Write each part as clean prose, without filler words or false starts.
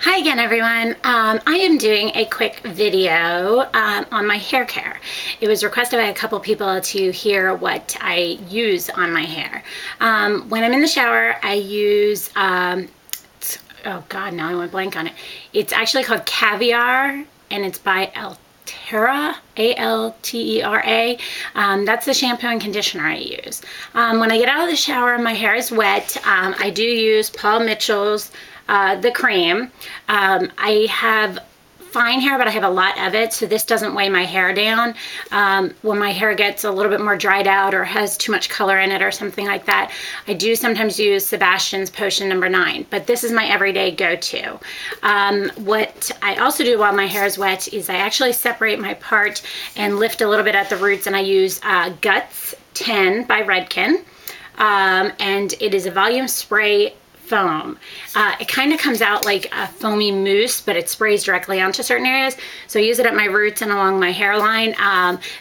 Hi again, everyone. I am doing a quick video on my hair care. It was requested by a couple people to hear what I use on my hair. When I'm in the shower, I use, oh God, now I went blank on it. It's actually called Caviar, and it's by Alterna, A-L-T-E-R-A. That's the shampoo and conditioner I use. When I get out of the shower and my hair is wet, I do use Paul Mitchell's The Cream. I have fine hair, but I have a lot of it, so this doesn't weigh my hair down. When my hair gets a little bit more dried out or has too much color in it or something like that, I do sometimes use Sebastian's Potion Number 9, but this is my everyday go-to. What I also do while my hair is wet is I actually separate my part and lift a little bit at the roots, and I use Gutz 10 by Redkin, and it is a volume spray foam. It kind of comes out like a foamy mousse, but it sprays directly onto certain areas. So I use it at my roots and along my hairline.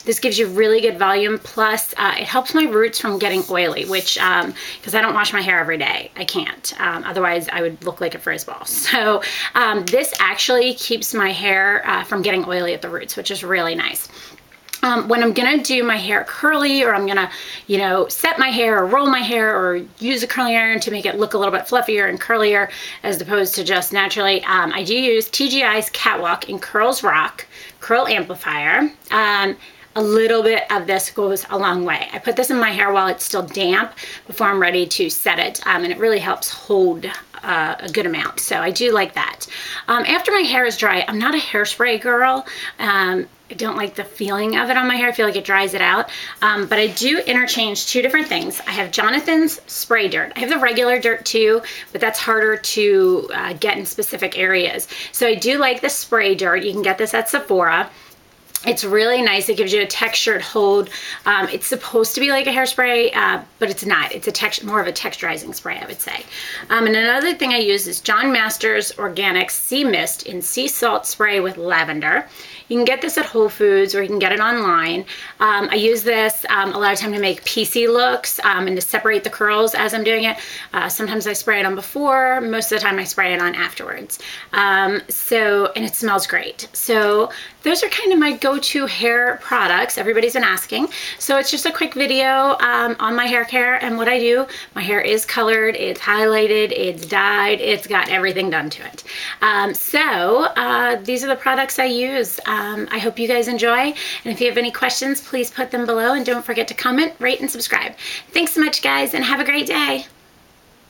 This gives you really good volume, plus it helps my roots from getting oily, which, because I don't wash my hair every day, I can't. Otherwise, I would look like a frizz ball. So this actually keeps my hair from getting oily at the roots, which is really nice. When I'm gonna do my hair curly, or I'm gonna, you know, set my hair or roll my hair or use a curling iron to make it look a little bit fluffier and curlier as opposed to just naturally, I do use TGI's Catwalk in Curls Rock Curl Amplifier. A little bit of this goes a long way. I put this in my hair while it's still damp before I'm ready to set it, and it really helps hold a good amount, so I do like that. After my hair is dry, I'm not a hairspray girl. I don't like the feeling of it on my hair. I feel like it dries it out. But I do interchange two different things. I have Jonathan's spray dirt. I have the regular dirt too, but that's harder to get in specific areas. So I do like the spray dirt. You can get this at Sephora. It's really nice. It gives you a textured hold. It's supposed to be like a hairspray, but it's not. It's more of a texturizing spray, I would say. And another thing I use is John Masters Organic Sea Mist in Sea Salt Spray with Lavender. You can get this at Whole Foods, or you can get it online. I use this a lot of time to make PC looks and to separate the curls as I'm doing it. Sometimes I spray it on before. Most of the time I spray it on afterwards. And it smells great. So those are kind of my go-to hair products. Everybody's been asking. So it's just a quick video on my hair care and what I do. My hair is colored, it's highlighted, it's dyed, it's got everything done to it. These are the products I use. I hope you guys enjoy, and if you have any questions, please put them below, and don't forget to comment, rate, and subscribe. Thanks so much, guys, and have a great day.